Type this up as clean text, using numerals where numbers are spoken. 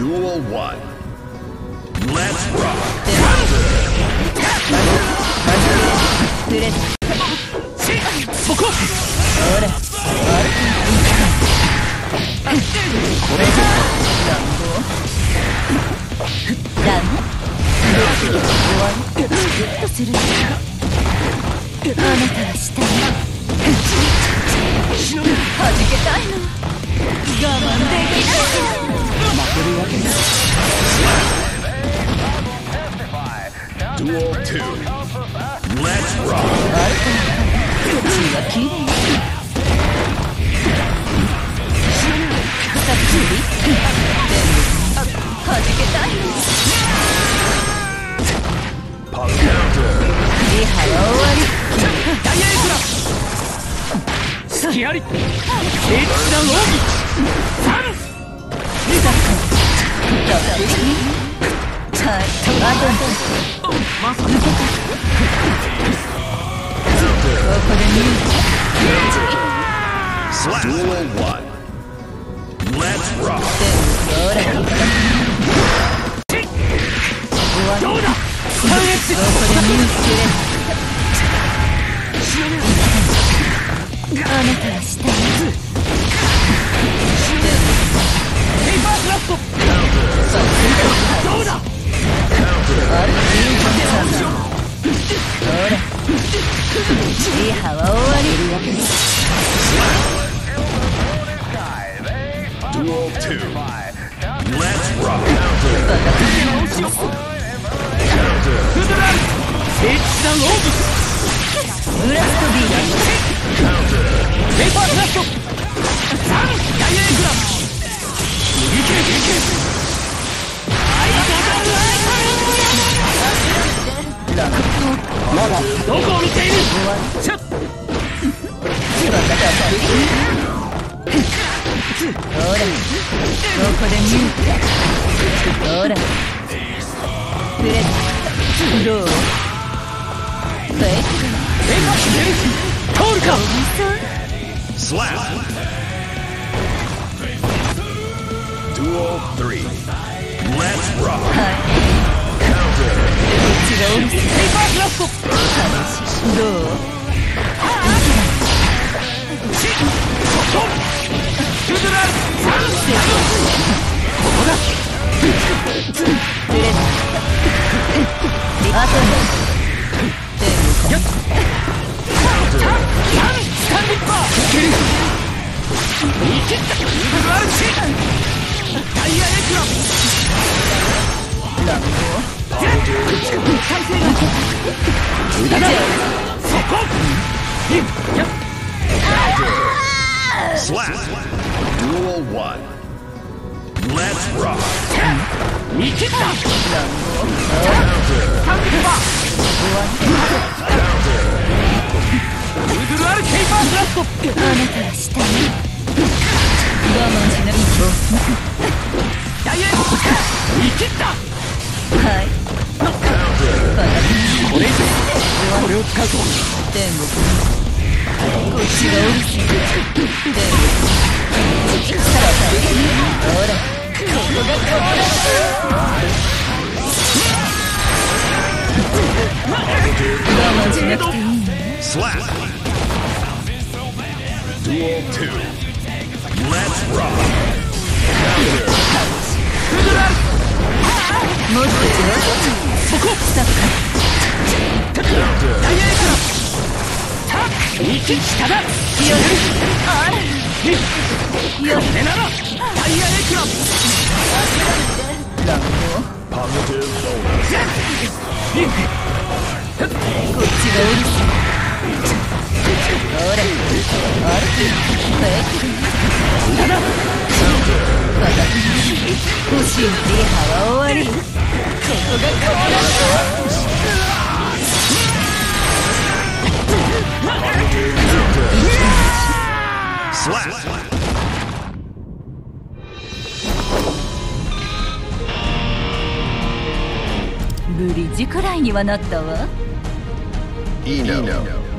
Duel 1. Let's rock! 2. Let's rock. Duel 1. Let's rock. Duel 2. Let's rock. Slap. Duel 3. Let's rock. Duel 1. Let's rock. Slap. Duel 2. Let's rock. Positive bonus. Slap.ブリッジくらいにはなったわ。いいの。